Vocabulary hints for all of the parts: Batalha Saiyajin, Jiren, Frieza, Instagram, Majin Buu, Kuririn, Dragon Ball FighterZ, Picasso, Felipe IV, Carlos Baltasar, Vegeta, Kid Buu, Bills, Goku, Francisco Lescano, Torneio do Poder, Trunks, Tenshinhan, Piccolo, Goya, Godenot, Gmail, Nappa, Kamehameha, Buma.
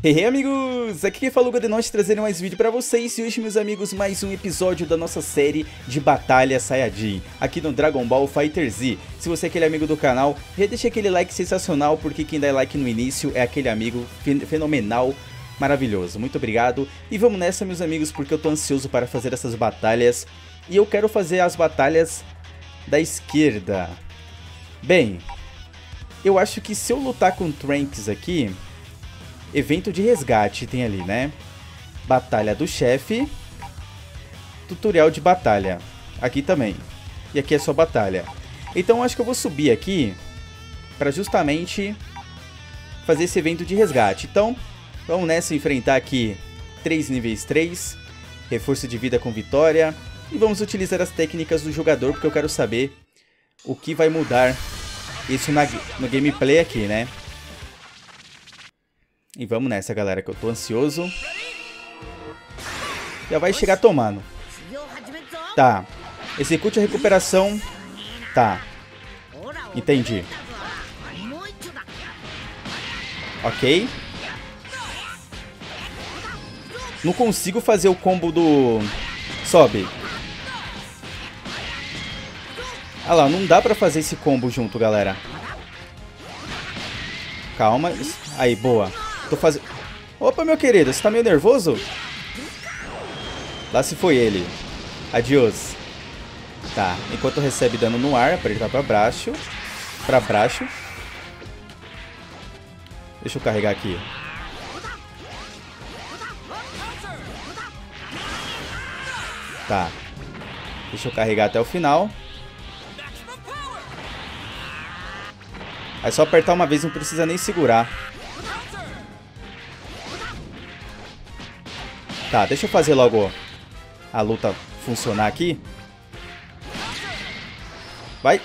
Hey, amigos! Aqui quem fala o Godenot, trazendo mais vídeo pra vocês. E hoje, meus amigos, mais um episódio da nossa série de Batalha Saiyajin, aqui no Dragon Ball FighterZ. Se você é aquele amigo do canal, já deixa aquele like sensacional, porque quem dá like no início é aquele amigo fenomenal, maravilhoso. Muito obrigado. E vamos nessa, meus amigos, porque eu tô ansioso para fazer essas batalhas. E eu quero fazer as batalhas da esquerda. Bem, eu acho que se eu lutar com o Trunks aqui... Evento de resgate tem ali, né? Batalha do chefe. Tutorial de batalha. Aqui também. E aqui é só batalha. Então acho que eu vou subir aqui pra justamente fazer esse evento de resgate. Então, vamos nessa, enfrentar aqui 3 níveis 3. Reforço de vida com vitória. E vamos utilizar as técnicas do jogador, porque eu quero saber o que vai mudar isso no gameplay aqui, né? E vamos nessa, galera, que eu tô ansioso. Já vai chegar tomando. Tá. Execute a recuperação. Tá. Entendi. Ok. Não consigo fazer o combo do... Sobe. Ah lá, não dá pra fazer esse combo junto, galera. Calma. Aí, boa. Tô fazendo... Opa, meu querido, você tá meio nervoso? Lá se foi ele. Adiós. Tá, enquanto recebe dano no ar, apertar pra baixo. Pra baixo. Deixa eu carregar aqui. Tá. Deixa eu carregar até o final. É só apertar uma vez, não precisa nem segurar. Tá, deixa eu fazer logo a luta funcionar aqui. Vai.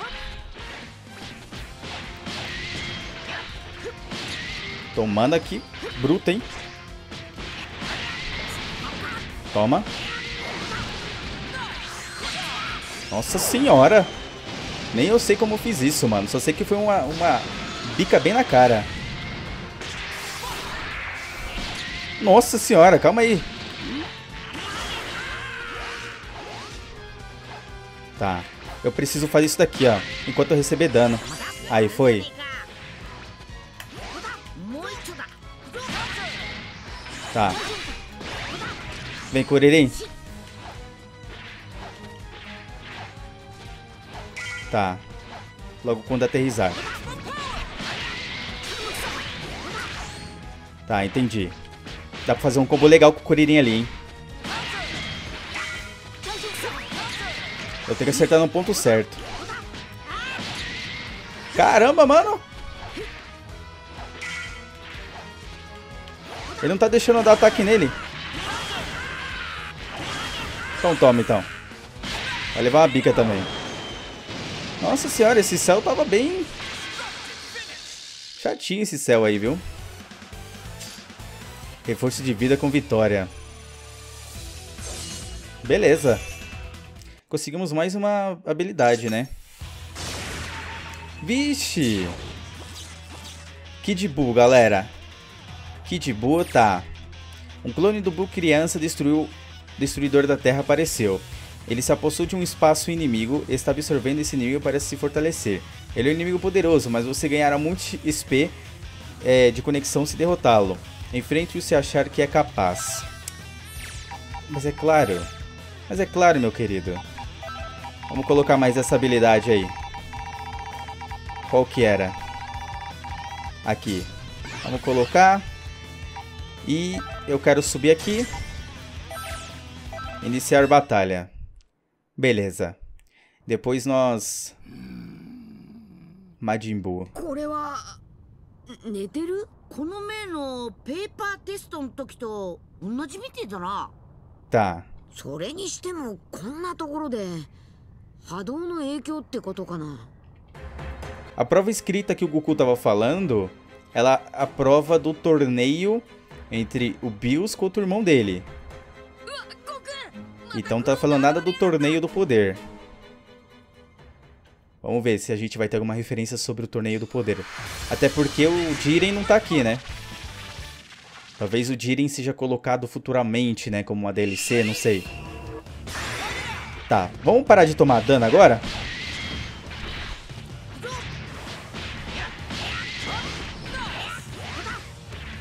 Tomando aqui. Bruto, hein? Toma. Nossa senhora. Nem eu sei como eu fiz isso, mano. Só sei que foi uma bica bem na cara. Nossa senhora, calma aí. Tá, eu preciso fazer isso daqui, ó, enquanto eu receber dano. Aí, foi. Tá. Vem, Kuririn. Tá. Logo quando aterrissar. Tá, entendi. Dá pra fazer um combo legal com o Kuririn ali, hein. Eu tenho que acertar no ponto certo. Caramba, mano! Ele não tá deixando eu dar ataque nele. Então toma, então. Vai levar uma bica também. Nossa senhora, esse céu tava bem... Chatinho esse céu aí, viu? Reforço de vida com vitória. Beleza. Conseguimos mais uma habilidade, né? Vixe! Kid Buu, galera. Kid Buu, tá. Um clone do Buu criança destruidor da terra apareceu. Ele se apossou de um espaço inimigo e está absorvendo esse inimigo para se fortalecer. Ele é um inimigo poderoso, mas você ganhará muito XP de conexão se derrotá-lo. Enfrente-o se achar que é capaz. Mas é claro, meu querido. Vamos colocar mais essa habilidade aí. Qual que era? Aqui. Vamos colocar. E eu quero subir aqui. Iniciar batalha. Beleza. Depois nós... Majin Buu. Tá. A prova escrita que o Goku tava falando, ela a prova do torneio entre o Bills contra o irmão dele. Então não tá falando nada do Torneio do Poder. Vamos ver se a gente vai ter alguma referência sobre o Torneio do Poder. Até porque o Jiren não tá aqui, né? Talvez o Jiren seja colocado futuramente, né? Como uma DLC, não sei. Tá, vamos parar de tomar dano agora?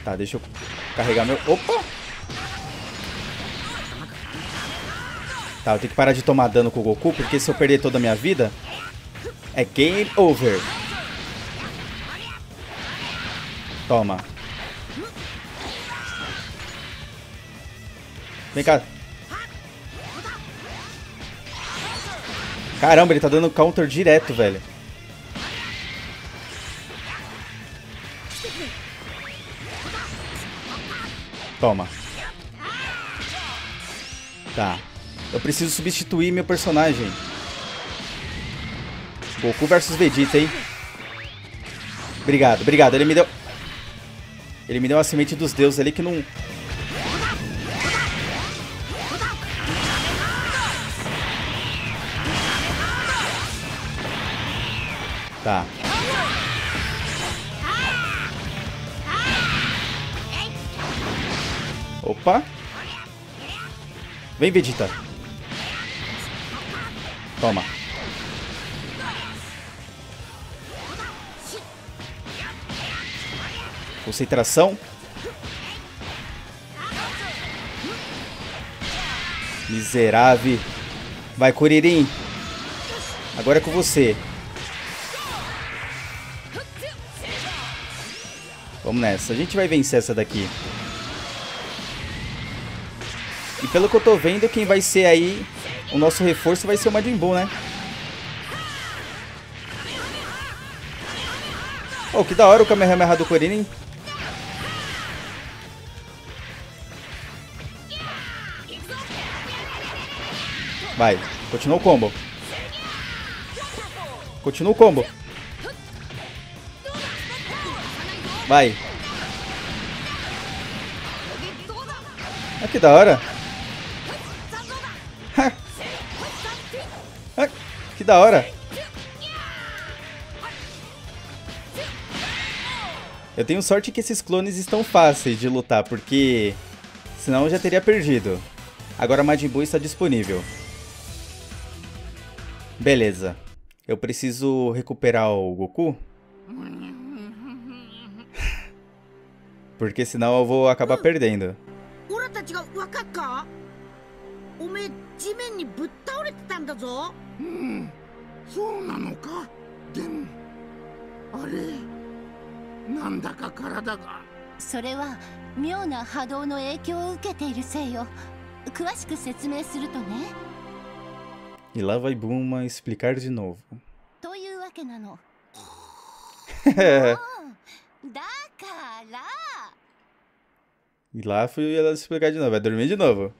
Tá, deixa eu carregar meu... Opa! Tá, eu tenho que parar de tomar dano com o Goku, porque se eu perder toda a minha vida, é game over. Toma. Vem cá. Caramba, ele tá dando counter direto, velho. Toma. Tá. Eu preciso substituir meu personagem. Goku versus Vegeta, hein? Obrigado, obrigado. Ele me deu... Ele me deu uma semente dos deuses ali que não... Tá. Opa. Vem, Vegeta. Toma. Concentração. Miserável. Vai, Kuririn. Agora é com você. Vamos nessa. A gente vai vencer essa daqui. E pelo que eu tô vendo, quem vai ser aí o nosso reforço vai ser o Majin Buu, né? Oh, que da hora o Kamehameha do Kuririn. Vai. Continua o combo. Continua o combo. Vai. Ah, que da hora. Ah, que da hora. Eu tenho sorte que esses clones estão fáceis de lutar, porque senão eu já teria perdido. Agora Majin Buu está disponível. Beleza. Eu preciso recuperar o Goku. Porque senão eu vou acabar perdendo. E lá vai Buma explicar de novo. E lá fui ela explicar de novo. Vai dormir de novo.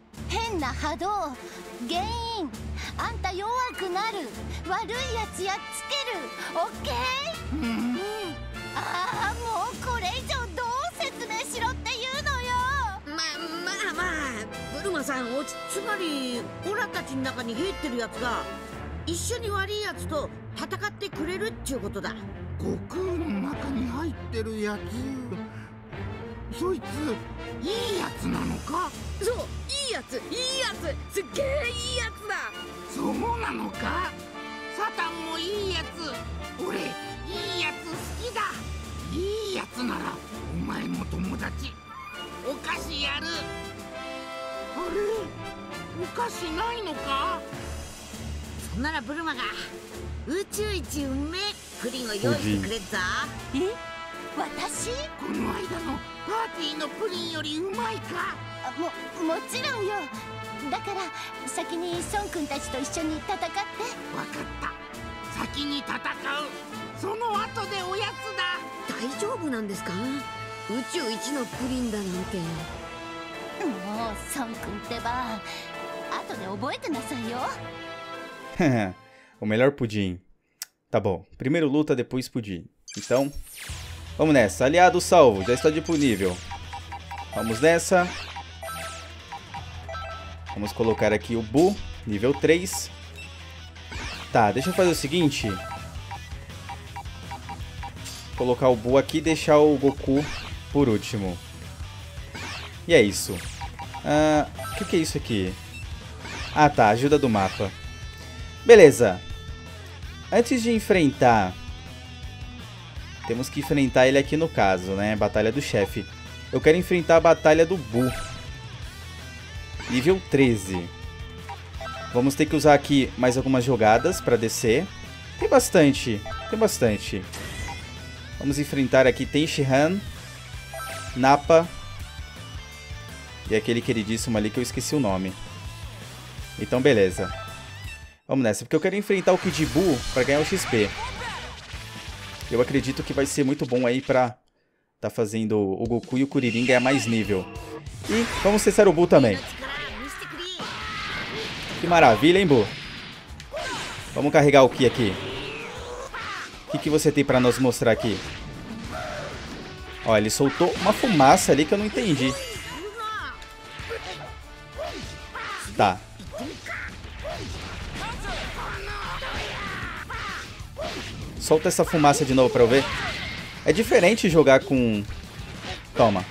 O melhor pudim. Tá bom. Primeiro luta, depois pudim. Então, vamos nessa. Aliado salvo. Já está disponível. Vamos nessa. Vamos colocar aqui o Buu. Nível 3. Tá, deixa eu fazer o seguinte. Colocar o Buu aqui e deixar o Goku por último. E é isso. O que é isso aqui? Ah tá, ajuda do mapa. Beleza. Antes de enfrentar... Temos que enfrentar ele aqui no caso, né? Batalha do chefe. Eu quero enfrentar a batalha do Buu. Nível 13. Vamos ter que usar aqui mais algumas jogadas para descer. Tem bastante, tem bastante. Vamos enfrentar aqui Tenshinhan, Nappa e aquele queridíssimo ali que eu esqueci o nome. Então beleza. Vamos nessa, porque eu quero enfrentar o Kid Buu para ganhar o XP. Eu acredito que vai ser muito bom aí pra tá fazendo o Goku e o Kuririn ganhar mais nível. E vamos cessar o Buu também. Que maravilha, hein, Buu? Vamos carregar o Ki aqui. O que você tem pra nos mostrar aqui? Ó, ele soltou uma fumaça ali que eu não entendi. Tá. Solta essa fumaça de novo pra eu ver. É diferente jogar com... Toma.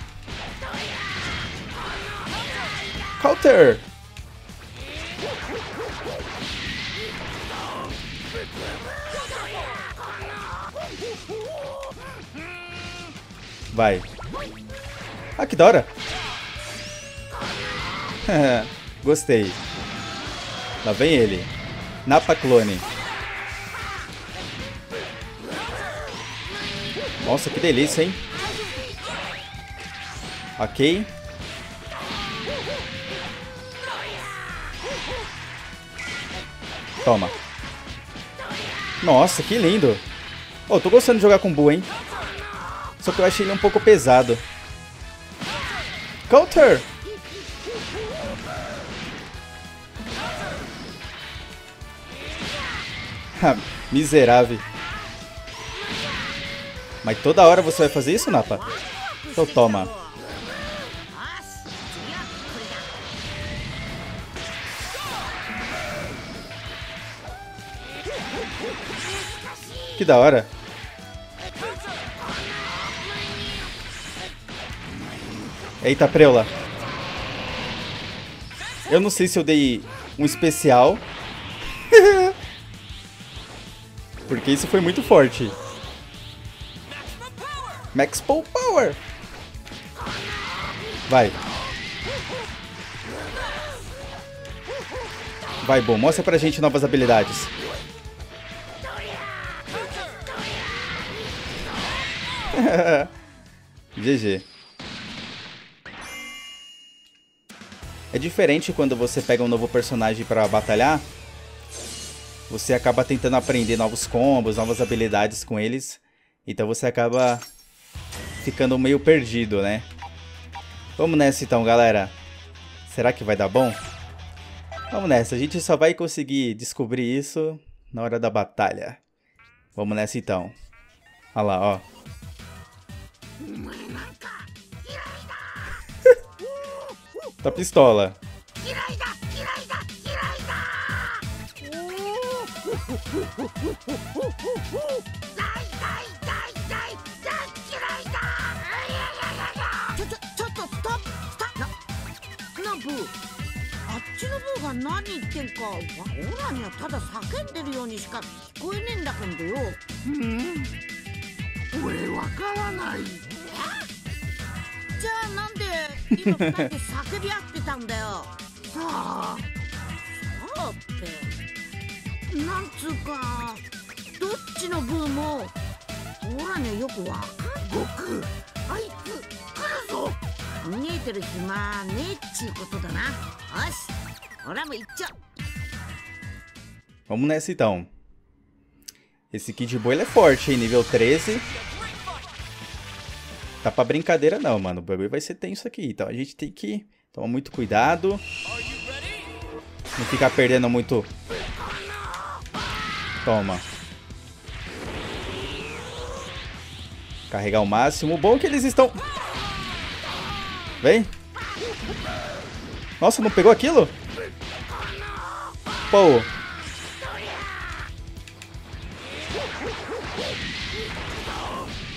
Counter! Vai. Ah, que da hora. Gostei. Lá vem ele. Nappa clone. Nossa, que delícia, hein? Ok. Toma. Nossa, que lindo. Oh, tô gostando de jogar com o Buu, hein? Só que eu achei ele um pouco pesado. Counter! Miserável. Mas toda hora você vai fazer isso, Nappa? Então toma. Que da hora. Eita, preula. Eu não sei se eu dei um especial. Porque isso foi muito forte. Max Power! Vai. Vai, Buu. Mostra pra gente novas habilidades. GG. É diferente quando você pega um novo personagem pra batalhar. Você acaba tentando aprender novos combos, novas habilidades com eles. Então você acaba... ficando meio perdido, né? Vamos nessa então, galera. Será que vai dar bom? Vamos nessa. A gente só vai conseguir descobrir isso na hora da batalha. Vamos nessa então. Olha lá, ó. Tá pistola. Vamos nessa então. Esse Kid Buu é forte, hein? Nível 13. Tá pra brincadeira não, mano. O bagulho vai ser tenso aqui. Então a gente tem que tomar muito cuidado. Não ficar perdendo muito. Toma. Carregar o máximo. O bom é que eles estão... Vem. Nossa, não pegou aquilo? Pô.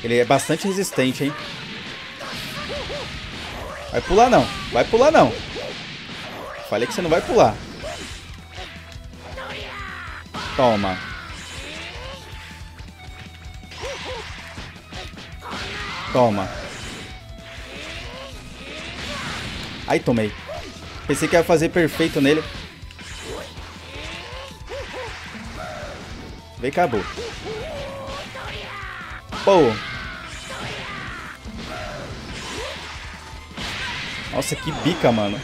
Ele é bastante resistente, hein? Vai pular não. Vai pular não. Falei que você não vai pular. Toma. Toma. Ai, tomei. Pensei que ia fazer perfeito nele. Vem cá, Buu. Pou. Nossa, que bica, mano.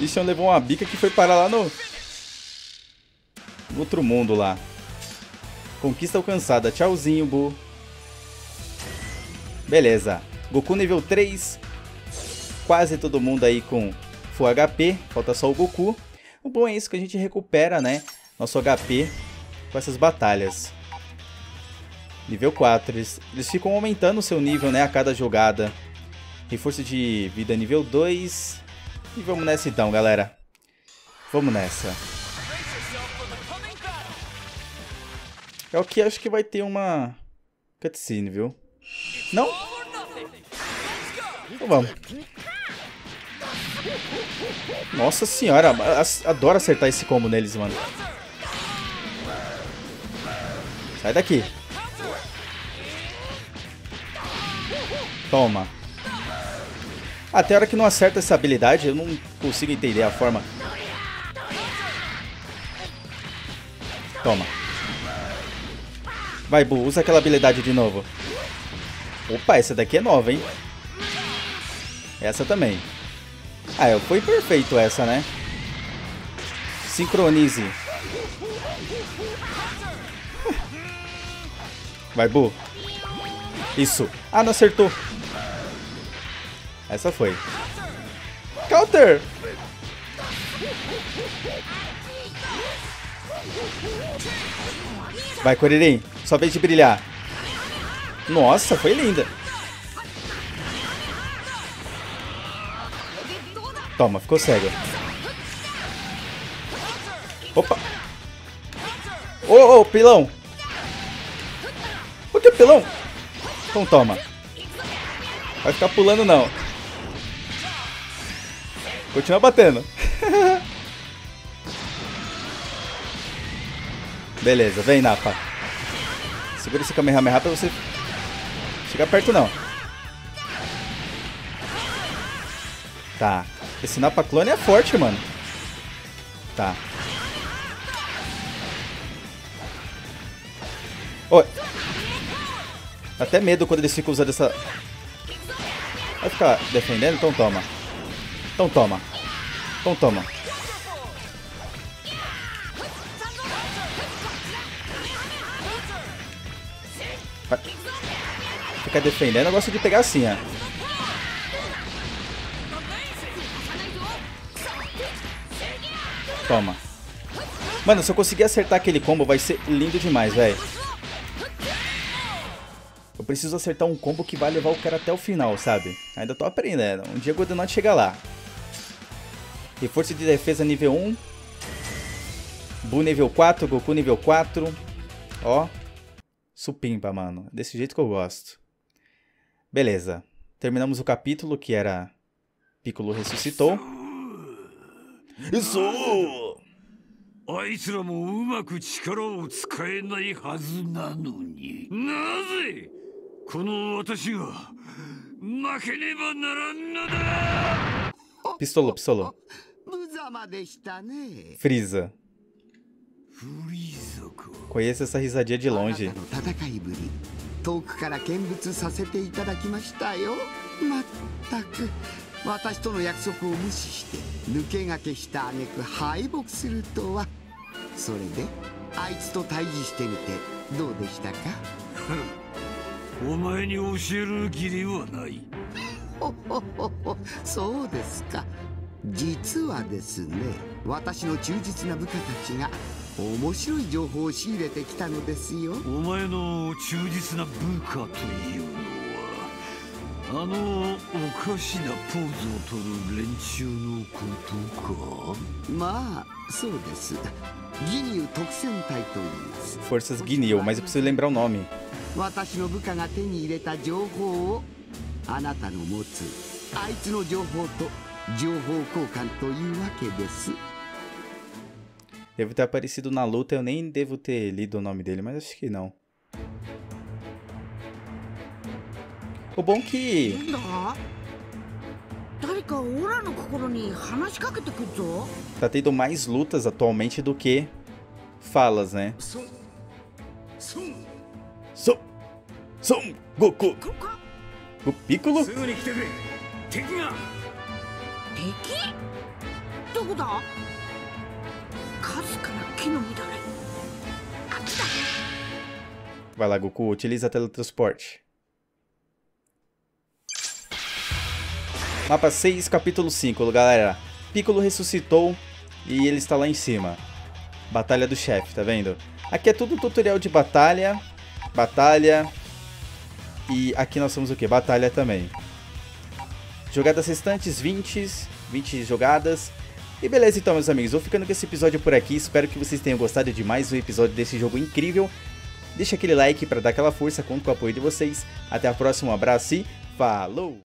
Isso levou uma bica que foi parar lá no outro mundo lá. Conquista alcançada. Tchauzinho, Buu. Beleza. Goku nível 3. Quase todo mundo aí com full HP. Falta só o Goku. O bom é isso que a gente recupera, né? Nosso HP com essas batalhas. Nível 4. Eles ficam aumentando o seu nível, né? A cada jogada. Reforço de vida nível 2. E vamos nessa então, galera. Vamos nessa. É o que acho que vai ter uma cutscene, viu? Não? Então vamos. Nossa senhora, adoro acertar esse combo neles, mano. Sai daqui. Toma. Até a hora que não acerta essa habilidade, eu não consigo entender a forma. Toma. Vai, Buu, usa aquela habilidade de novo. Opa, essa daqui é nova, hein? Essa também. Ah, foi perfeito essa, né? Sincronize. Vai, Buu. Isso. Ah, não acertou. Essa foi. Counter! Vai, Kuririn. Só vez de brilhar. Nossa, foi linda. Toma, ficou cego. Opa. Ô, pilão. O que, pilão? Então toma. Vai ficar pulando não. Continua batendo. Beleza, vem, Nappa. Segura esse Kamehameha pra você chegar perto não. Tá. Esse Nappa clone é forte, mano. Tá. Oi. Dá até medo quando eles ficam usando essa... Vai ficar defendendo? Então toma. Então toma. Então toma. Vai. Ficar defendendo, eu gosto de pegar assim, ó. Toma. Mano, se eu conseguir acertar aquele combo, vai ser lindo demais, velho. Eu preciso acertar um combo que vai levar o cara até o final, sabe? Ainda tô aprendendo. Um dia o Godenot chega lá. Reforço de defesa nível 1. Buu nível 4. Goku nível 4. Ó. Supimpa, mano. Desse jeito que eu gosto. Beleza. Terminamos o capítulo que era... Piccolo ressuscitou. Isso! Pistolou. Frieza. Conheço essa risadinha de longe. Forças Guinil, mas eu preciso lembrar o nome. Deve ter aparecido na luta, eu nem devo ter lido o nome dele, mas acho que não. O bom que... tá tendo mais lutas atualmente do que falas, né? Goku! O Piccolo? Vai lá, Goku, utiliza teletransporte. Mapa 6, capítulo 5, galera. Piccolo ressuscitou e ele está lá em cima. Batalha do chefe, tá vendo? Aqui é tudo tutorial de batalha. Batalha. E aqui nós temos o que? Batalha também. Jogadas restantes, 20 jogadas. E beleza então, meus amigos, vou ficando com esse episódio por aqui. Espero que vocês tenham gostado de mais um episódio desse jogo incrível. Deixa aquele like pra dar aquela força, conto com o apoio de vocês. Até a próxima, um abraço e falou!